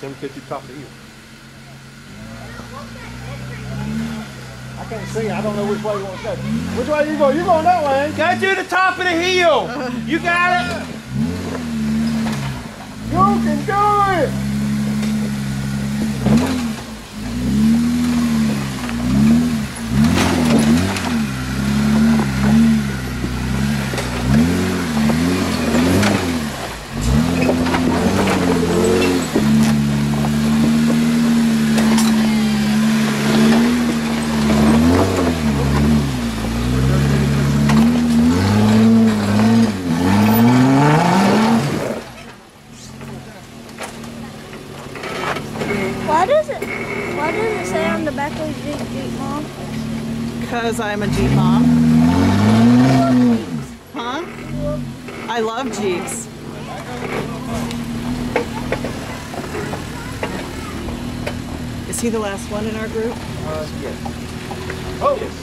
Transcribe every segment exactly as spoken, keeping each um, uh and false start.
ten fifty top of you. I can't see. I don't know which way you want to go. Which way you go? You going that way? Go to the top of the hill. You got it. You can do it. Because I'm a Jeep mom. Huh? I love Jeeps. Is he the last one in our group? Uh, yes. Oh, yes.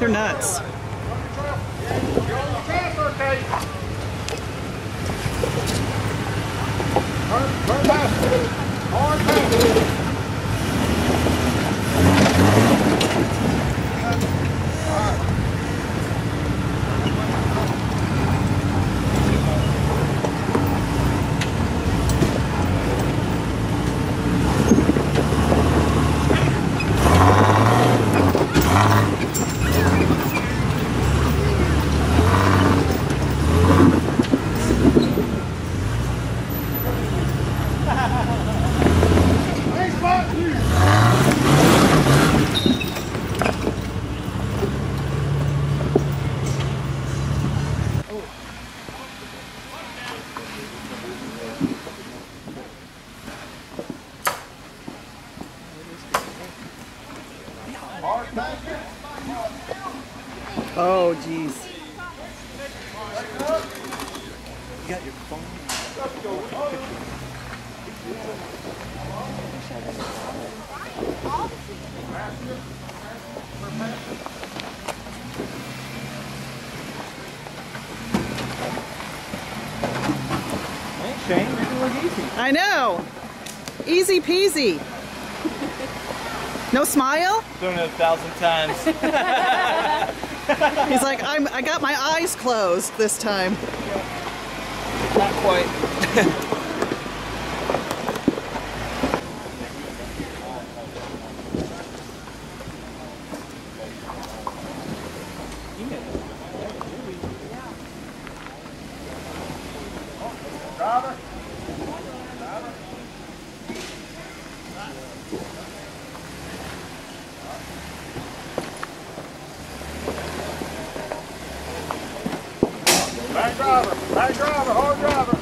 They're nuts. Oh, geez. You got your phone? Shane, maybe it was easy. I know. Easy peasy. No smile? Doing it a thousand times. He's like, I'm, I got my eyes closed this time. Not quite. Robert. Robert. Back driver, back driver, hard driver.